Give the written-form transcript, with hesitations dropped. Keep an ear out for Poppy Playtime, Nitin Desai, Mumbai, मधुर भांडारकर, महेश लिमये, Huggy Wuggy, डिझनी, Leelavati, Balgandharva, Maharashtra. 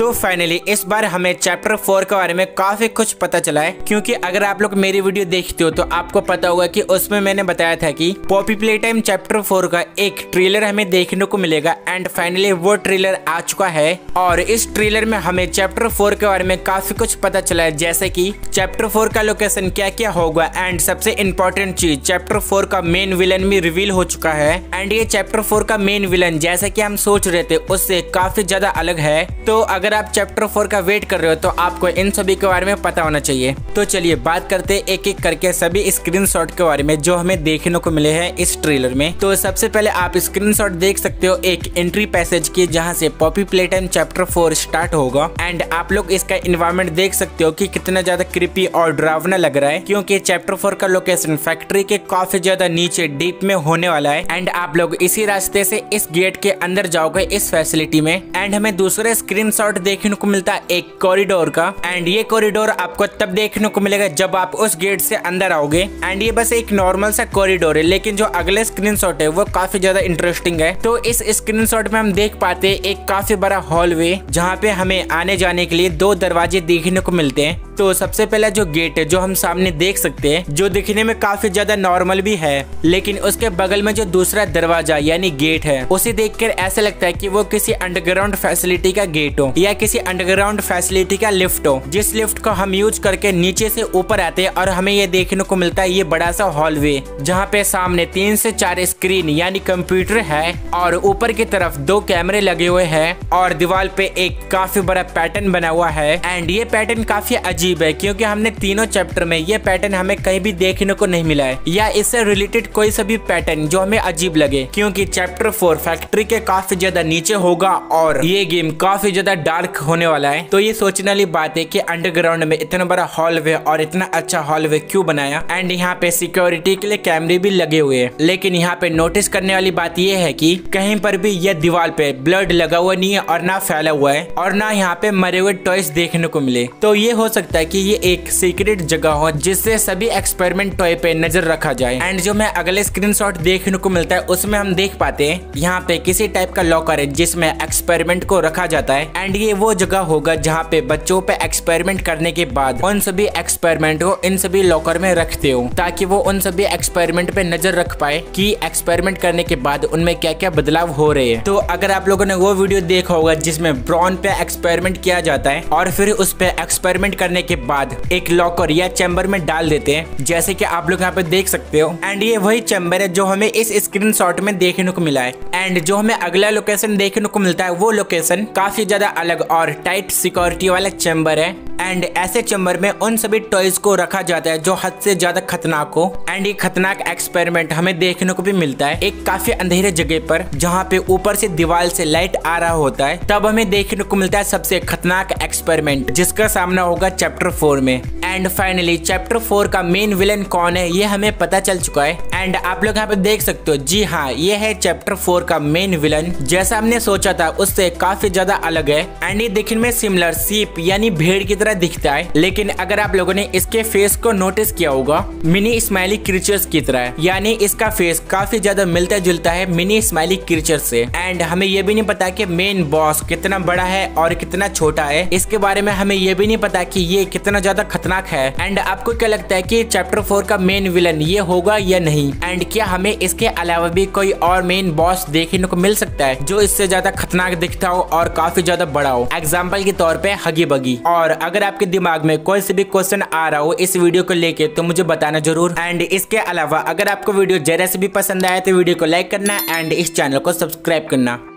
तो फाइनली इस बार हमें चैप्टर 4 के बारे में काफी कुछ पता चला है, क्योंकि अगर आप लोग मेरी वीडियो देखते हो तो आपको पता होगा कि उसमें मैंने बताया था कि पॉपी प्ले टाइम चैप्टर 4 का एक ट्रेलर हमें देखने को मिलेगा। एंड फाइनली वो ट्रेलर आ चुका है और इस ट्रेलर में हमें चैप्टर 4 के बारे में काफी कुछ पता चला है, जैसे की चैप्टर 4 का लोकेशन क्या क्या होगा। एंड सबसे इम्पोर्टेंट चीज, चैप्टर 4 का मेन विलन भी रिवील हो चुका है। एंड ये चैप्टर 4 का मेन विलन जैसा की हम सोच रहे थे उससे काफी ज्यादा अलग है। तो अगर आप चैप्टर 4 का वेट कर रहे हो तो आपको इन सभी के बारे में पता होना चाहिए। तो चलिए बात करते हैं एक एक करके सभी स्क्रीनशॉट के बारे में जो हमें देखने को मिले हैं इस ट्रेलर में। तो सबसे पहले आप स्क्रीनशॉट देख सकते हो एक एंट्री पैसेज की, जहां से पॉपी प्लेटाइम चैप्टर 4 स्टार्ट होगा। एंड आप लोग इसका एनवायरमेंट देख सकते हो कि कितना ज्यादा क्रिपी और डरावना लग रहा है, क्योंकि चैप्टर 4 का लोकेशन फैक्ट्री के काफी ज्यादा नीचे डीप में होने वाला है। एंड आप लोग इसी रास्ते से इस गेट के अंदर जाओगे इस फैसिलिटी में। एंड हमें दूसरे स्क्रीनशॉट देखने को मिलता है एक कॉरिडोर का। एंड ये कॉरिडोर आपको तब देखने को मिलेगा जब आप उस गेट से अंदर आओगे। एंड ये बस एक नॉर्मल सा कॉरिडोर है, लेकिन जो अगले स्क्रीनशॉट है वो काफी ज्यादा इंटरेस्टिंग है। तो इस स्क्रीनशॉट में हम देख पाते हैं एक काफी बड़ा हॉलवे, जहाँ पे हमें आने जाने के लिए दो दरवाजे देखने को मिलते हैं। तो सबसे पहला जो गेट है जो हम सामने देख सकते हैं, जो दिखने में काफी ज्यादा नॉर्मल भी है, लेकिन उसके बगल में जो दूसरा दरवाजा यानी गेट है उसे देखकर ऐसा लगता है कि वो किसी अंडरग्राउंड फैसिलिटी का गेट हो या किसी अंडरग्राउंड फैसिलिटी का लिफ्ट हो, जिस लिफ्ट को हम यूज करके नीचे से ऊपर आते हैं। और हमें ये देखने को मिलता है ये बड़ा सा हॉलवे, जहाँ पे सामने 3 से 4 स्क्रीन यानी कंप्यूटर है और ऊपर की तरफ 2 कैमरे लगे हुए हैं और दीवार पे एक काफी बड़ा पैटर्न बना हुआ है। एंड ये पैटर्न काफी अजीब है, क्योंकि हमने तीनों चैप्टर में ये पैटर्न हमें कहीं भी देखने को नहीं मिला है, या इससे रिलेटेड कोई सभी पैटर्न जो हमें अजीब लगे, क्योंकि चैप्टर 4 फैक्ट्री के काफी ज्यादा नीचे होगा और ये गेम काफी ज्यादा डार्क होने वाला है। तो ये सोचने वाली बात है कि अंडरग्राउंड में इतना बड़ा हॉलवे और इतना अच्छा हॉलवे क्यों बनाया। एंड यहाँ पे सिक्योरिटी के लिए कैमरे भी लगे हुए हैं, लेकिन यहाँ पे नोटिस करने वाली बात ये है कि कहीं पर भी यह दीवार पे ब्लड लगा हुआ नहीं है और ना फैला हुआ है और ना यहाँ पे मरे हुए टॉयज देखने को मिले। तो ये हो सकता है कि ये एक सीक्रेट जगह हो जिससे सभी एक्सपेरिमेंट टॉय पे नजर रखा जाए। एंड जो मैं अगले स्क्रीनशॉट देखने को मिलता है उसमें हम देख पाते हैं यहाँ पे किसी टाइप का लॉकर है जिसमें एक्सपेरिमेंट को रखा जाता है। एंड ये वो जगह होगा जहाँ पे बच्चों पे एक्सपेरिमेंट करने के बाद उन सभी एक्सपेरिमेंट को इन सभी लॉकर में रखते हो, ताकि वो उन सभी एक्सपेरिमेंट पे नजर रख पाए कि एक्सपेरिमेंट करने के बाद उनमें क्या क्या बदलाव हो रहे हैं। तो अगर आप लोगों ने वो वीडियो देखा होगा जिसमें ब्रॉन पे एक्सपेरिमेंट किया जाता है और फिर उस पे एक्सपेरिमेंट करने के बाद एक लॉकर या चैम्बर में डाल देते हैं, जैसे की आप लोग यहाँ पे देख सकते हो। एंड ये वही चैम्बर है जो हमें इस स्क्रीनशॉट में देखने को मिला है। एंड जो हमें अगला लोकेशन देखने को मिलता है वो लोकेशन काफी ज्यादा अलग और टाइट सिक्योरिटी वाला चैम्बर है। एंड ऐसे चैम्बर में उन सभी टॉयज को रखा जाता है जो हद से ज्यादा खतरनाक हो। एंड ये खतरनाक एक्सपेरिमेंट हमें देखने को भी मिलता है एक काफी अंधेरे जगह पर, जहाँ पे ऊपर से दीवार से लाइट आ रहा होता है। तब हमें देखने को मिलता है सबसे खतरनाक एक्सपेरिमेंट, जिसका सामना होगा चैप्टर 4 में। एंड फाइनली चैप्टर 4 का मेन विलन कौन है ये हमें पता चल चुका है। एंड आप लोग यहाँ पे देख सकते हो, जी हाँ, ये है चैप्टर 4 का मेन विलन। जैसा हमने सोचा था उससे काफी ज्यादा अलग है। एंड ये दिखने में सिमिलर सीप यानी भेड़ की तरह दिखता है, लेकिन अगर आप लोगों ने इसके फेस को नोटिस किया होगा मिनी स्माइली क्रीचर्स की तरह, यानी इसका फेस काफी ज्यादा मिलता जुलता है मिनी स्माइली क्रीचर से। एंड हमें ये भी नहीं पता कि मेन बॉस कितना बड़ा है और कितना छोटा है, इसके बारे में हमें ये भी नहीं पता कि ये कितना ज्यादा खतरनाक है। एंड आपको क्या लगता है कि चैप्टर 4 का मेन विलन ये होगा या नहीं? एंड क्या हमें इसके अलावा भी कोई और मेन बॉस देखने को मिल सकता है जो इससे ज्यादा खतरनाक दिखता हो और काफी ज्यादा बड़ा हो? एग्जाम्पल के तौर पे हगी बगी। और अगर आपके दिमाग में कोई से भी क्वेश्चन आ रहा हो इस वीडियो को लेके तो मुझे बताना जरूर। एंड इसके अलावा अगर आपको वीडियो जरा से भी पसंद आया तो वीडियो को लाइक करना एंड इस चैनल को सब्सक्राइब करना।